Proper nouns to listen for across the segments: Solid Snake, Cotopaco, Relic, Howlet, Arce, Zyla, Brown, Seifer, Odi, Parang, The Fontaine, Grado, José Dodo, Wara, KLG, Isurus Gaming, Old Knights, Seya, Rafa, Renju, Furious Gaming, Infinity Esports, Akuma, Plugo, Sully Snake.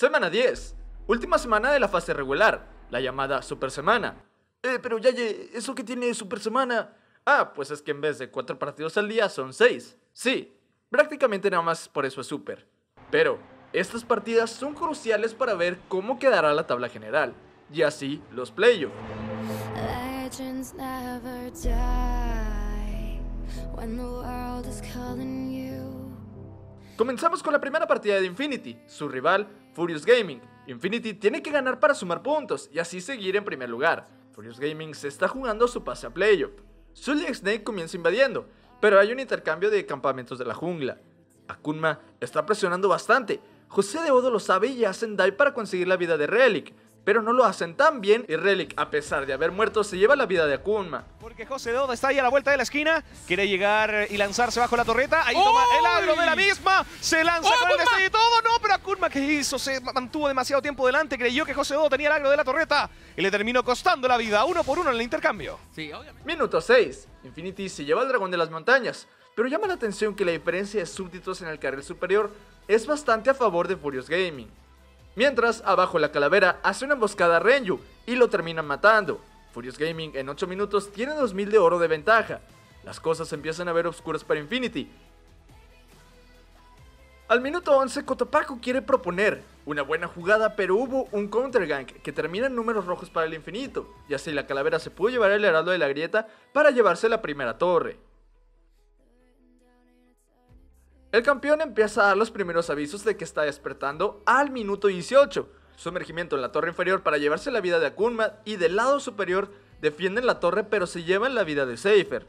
Semana 10, última semana de la fase regular, la llamada Super Semana. Pero Yaye, ¿eso qué tiene Super Semana? Ah, pues es que en vez de 4 partidos al día son 6. Sí, prácticamente nada más por eso es Super. Pero estas partidas son cruciales para ver cómo quedará la tabla general y así los playoffs. Comenzamos con la primera partida de Infinity, su rival Furious Gaming. Infinity tiene que ganar para sumar puntos y así seguir en primer lugar. Furious Gaming se está jugando su pase a playoff. Sully Snake comienza invadiendo, pero hay un intercambio de campamentos de la jungla. Akuma está presionando bastante, José Dodo lo sabe y hacen dive para conseguir la vida de Relic, pero no lo hacen tan bien y Relic, a pesar de haber muerto, se lleva la vida de Akuma. Porque José Dodo está ahí a la vuelta de la esquina, quiere llegar y lanzarse bajo la torreta, ahí toma el agro de la misma, se lanza con el destello y todo, no, pero Akuma, ¿qué hizo? Se mantuvo demasiado tiempo delante, creyó que José Dodo tenía el agro de la torreta y le terminó costando la vida, 1 por 1 en el intercambio. Sí, obviamente. Minuto 6, Infinity se lleva al dragón de las montañas, pero llama la atención que la diferencia de súbditos en el carril superior es bastante a favor de Furious Gaming. Mientras, abajo la calavera hace una emboscada a Renju y lo terminan matando. Furious Gaming en 8 minutos tiene 2000 de oro de ventaja. Las cosas empiezan a ver oscuras para Infinity. Al minuto 11 Cotopaco quiere proponer una buena jugada, pero hubo un counter gank que termina en números rojos para el infinito. Y así la calavera se pudo llevar el heraldo de la grieta para llevarse la primera torre. El campeón empieza a dar los primeros avisos de que está despertando al minuto 18. Sumergimiento en la torre inferior para llevarse la vida de Akuma y del lado superior defienden la torre pero se llevan la vida de Seifer.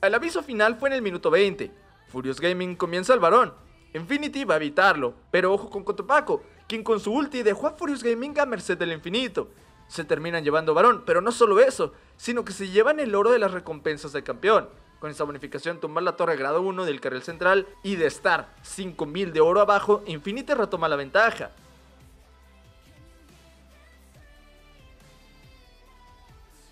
El aviso final fue en el minuto 20. Furious Gaming comienza el varón. Infinity va a evitarlo, pero ojo con Cotopaco, quien con su ulti dejó a Furious Gaming a merced del infinito. Se terminan llevando varón, pero no solo eso, sino que se llevan el oro de las recompensas del campeón. Con esta bonificación tomar la torre grado 1 del carril central y de estar 5000 de oro abajo, Infinity retoma la ventaja.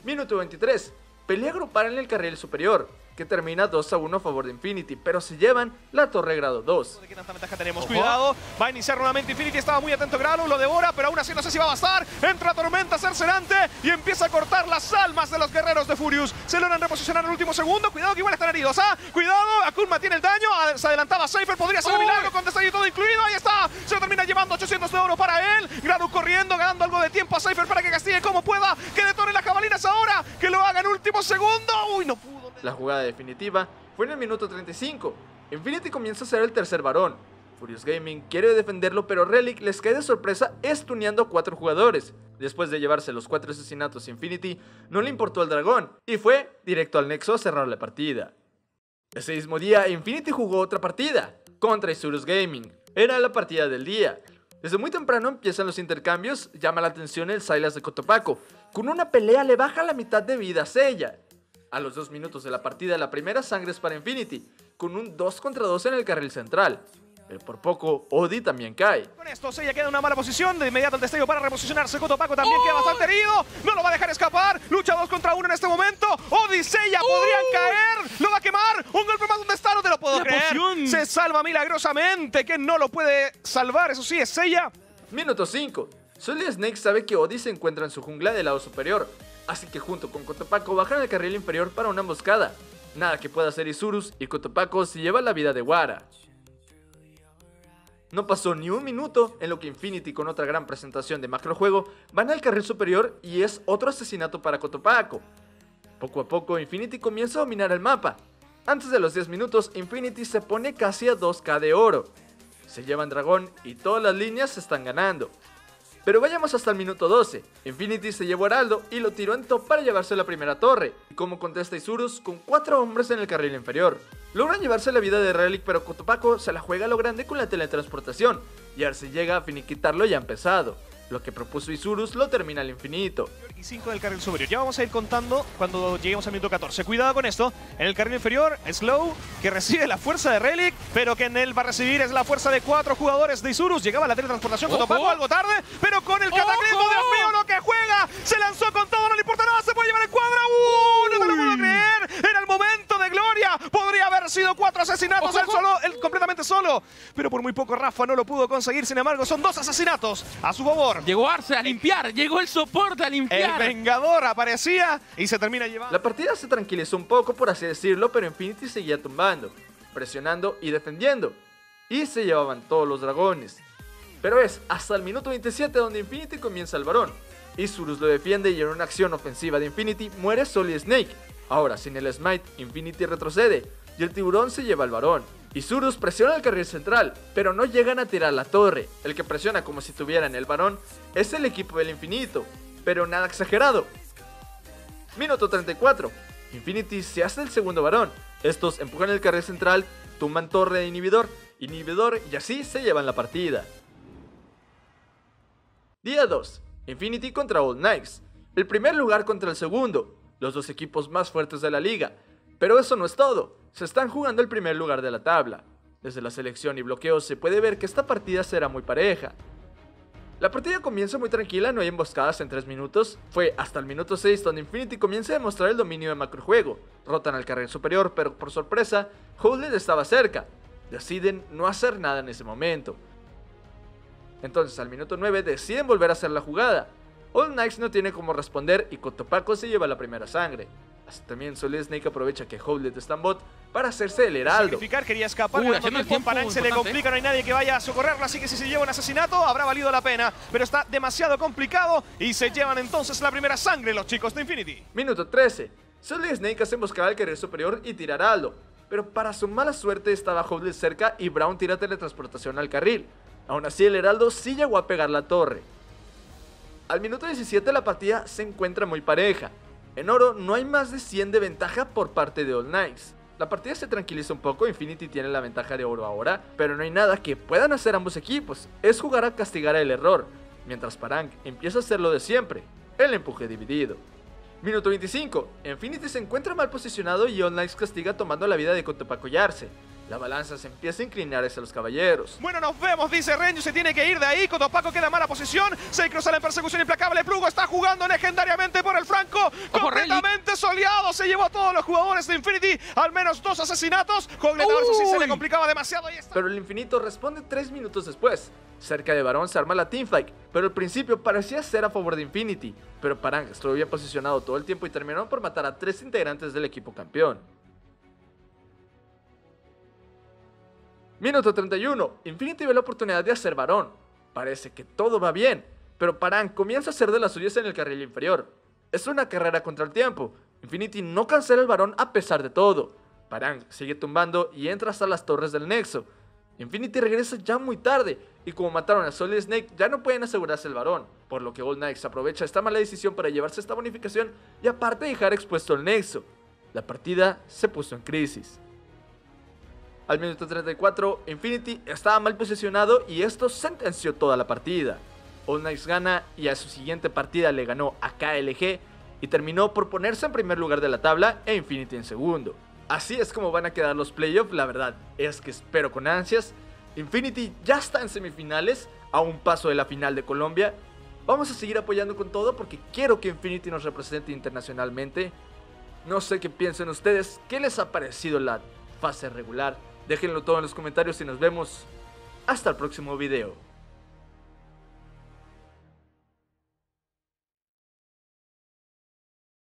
Minuto 23, pelea agrupar en el carril superior, que termina 2-1 a favor de Infinity, pero se llevan la torre grado 2. ¿De qué tanta ventaja tenemos? Ojo. Cuidado, va a iniciar nuevamente Infinity, estaba muy atento Grado, lo devora, pero aún así no sé si va a bastar. Entra Tormenta cercerante y empieza a cortar las almas de los guerreros de Furious. Se logran reposicionar en el último segundo, cuidado que igual están heridos, ¿ah? Cuidado, Akuma tiene el daño, se adelantaba Seifer, podría ser un milagro con destello y todo incluido, ahí está. Se lo termina llevando 800 de oro para él, Grado corriendo, ganando algo de tiempo a Seifer para que castigue como pueda, que detone las jabalinas ahora, que lo haga en último segundo. Uy, no pudo. La jugada definitiva fue en el minuto 35. Infinity comienza a ser el tercer varón. Furious Gaming quiere defenderlo, pero Relic les cae de sorpresa stuneando a 4 jugadores. Después de llevarse los 4 asesinatos, Infinity no le importó el dragón y fue directo al nexo a cerrar la partida. Ese mismo día, Infinity jugó otra partida contra Isurus Gaming. Era la partida del día. Desde muy temprano empiezan los intercambios, llama la atención el Zyla de Cotopaco. Con una pelea le baja la mitad de vida a Seya. A los 2 minutos de la partida, la primera sangre es para Infinity, con un 2 contra 2 en el carril central. Pero por poco, Odi también cae. Con esto, Seya queda en una mala posición, de inmediato el destello para reposicionarse. Cotopaco también queda bastante herido, no lo va a dejar escapar. Lucha 2 contra 1 en este momento. Odi y Seya podrían caer, lo va a quemar. Un golpe más, ¿dónde está? No te lo puedo creer. Se salva milagrosamente, que no lo puede salvar, eso sí, es Seya. Minuto 5. Sully Snake sabe que Odi se encuentra en su jungla del lado superior, así que junto con Cotopaco bajan al carril inferior para una emboscada. Nada que pueda hacer Isurus y Cotopaco se lleva la vida de Wara. No pasó ni un minuto en lo que Infinity, con otra gran presentación de macrojuego, van al carril superior y es otro asesinato para Cotopaco. Poco a poco Infinity comienza a dominar el mapa. Antes de los 10 minutos Infinity se pone casi a 2000 de oro. Se llevan dragón y todas las líneas se están ganando. Pero vayamos hasta el minuto 12, Infinity se llevó a Heraldo y lo tiró en top para llevarse la primera torre, y como contesta Isurus con 4 hombres en el carril inferior. Logran llevarse la vida de Relic, pero Cotopaco se la juega a lo grande con la teletransportación, y Arce llega a finiquitarlo ya empezado. Lo que propuso Isurus lo termina al infinito. Y 5 del carril superior, ya vamos a ir contando cuando lleguemos al minuto 14. Cuidado con esto, en el carril inferior, Slow, que recibe la fuerza de Relic, pero que en él va a recibir es la fuerza de 4 jugadores de Isurus. Llegaba la teletransportación con Cotopaco algo tarde, pero con el cataclismo, Dios mío, lo que juega, se lanzó con todo, no le importa nada, se puede llevar el cuadro. No te lo puedo creer, era el momento de gloria, podría podría haber sido 4 asesinatos, ojo, él solo, él completamente solo. Pero por muy poco Rafa no lo pudo conseguir, sin embargo son 2 asesinatos a su favor. Llegó Arce a limpiar, llegó el soporte a limpiar. El Vengador aparecía y se termina llevando. La partida se tranquilizó un poco, por así decirlo, pero Infinity seguía tumbando, presionando y defendiendo. Y se llevaban todos los dragones. Pero es hasta el minuto 27 donde Infinity comienza el varón. Isurus lo defiende y en una acción ofensiva de Infinity muere Solid Snake. Ahora sin el Smite, Infinity retrocede y el tiburón se lleva al varón. Isurus presiona el carril central, pero no llegan a tirar la torre. El que presiona como si tuvieran el varón es el equipo del infinito, pero nada exagerado. Minuto 34. Infinity se hace el segundo varón. Estos empujan el carril central, tumban torre de inhibidor y así se llevan la partida. Día 2. Infinity contra Old Knights. El primer lugar contra el segundo. Los dos equipos más fuertes de la liga. Pero eso no es todo. Se están jugando el primer lugar de la tabla. Desde la selección y bloqueos se puede ver que esta partida será muy pareja. La partida comienza muy tranquila, no hay emboscadas en 3 minutos. Fue hasta el minuto 6 donde Infinity comienza a demostrar el dominio de macrojuego. Rotan al carril superior, pero por sorpresa, Howlet estaba cerca. Deciden no hacer nada en ese momento. Entonces al minuto 9 deciden volver a hacer la jugada. Old Knights no tiene cómo responder y Cotopaco se lleva la primera sangre. Así también Sully Snake aprovecha que Howlet está en bot para hacerse el heraldo. Quería escapar, el tiempo a Parang se le complica, no hay nadie que vaya a socorrerlo, así que si se lleva un asesinato habrá valido la pena. Pero está demasiado complicado y se llevan entonces la primera sangre los chicos de Infinity. Minuto 13. Sully Snake hace emboscada al carril superior y tira heraldo. Pero para su mala suerte estaba Howlet cerca y Brown tira teletransportación al carril. Aún así el heraldo sí llegó a pegar la torre. Al minuto 17 la partida se encuentra muy pareja. En oro no hay más de 100 de ventaja por parte de Old Knights. La partida se tranquiliza un poco, Infinity tiene la ventaja de oro ahora, pero no hay nada que puedan hacer ambos equipos, es jugar a castigar el error, mientras Parang empieza a hacer lo de siempre, el empuje dividido. Minuto 25, Infinity se encuentra mal posicionado y Old Knights castiga tomando la vida de Cotopaco y Arce. La balanza se empieza a inclinar hacia los caballeros. Bueno, nos vemos, dice Renju, se tiene que ir de ahí. Cotopaco queda en mala posición. Se cruza la persecución implacable. Plugo está jugando legendariamente por el flanco. Completamente soleado. Se llevó a todos los jugadores de Infinity. Al menos 2 asesinatos. Completador, eso sí se le complicaba demasiado. Y pero el infinito responde 3 minutos después. Cerca de Barón se arma la teamfight. Pero al principio parecía ser a favor de Infinity. Pero Parang estuvo bien posicionado todo el tiempo y terminaron por matar a 3 integrantes del equipo campeón. Minuto 31, Infinity ve la oportunidad de hacer varón. Parece que todo va bien, pero Parang comienza a hacer de las suyas en el carril inferior. Es una carrera contra el tiempo. Infinity no cancela el varón a pesar de todo. Parang sigue tumbando y entra hasta las torres del nexo. Infinity regresa ya muy tarde y como mataron a Solid Snake ya no pueden asegurarse el varón, por lo que Old Knights aprovecha esta mala decisión para llevarse esta bonificación y aparte dejar expuesto el nexo. La partida se puso en crisis. Al minuto 34, Infinity estaba mal posicionado y esto sentenció toda la partida. Old Knights gana y a su siguiente partida le ganó a KLG y terminó por ponerse en primer lugar de la tabla e Infinity en segundo. Así es como van a quedar los playoffs, la verdad es que espero con ansias. Infinity ya está en semifinales, a un paso de la final de Colombia. Vamos a seguir apoyando con todo porque quiero que Infinity nos represente internacionalmente. No sé qué piensen ustedes, ¿qué les ha parecido la fase regular? Déjenlo todo en los comentarios y nos vemos hasta el próximo video.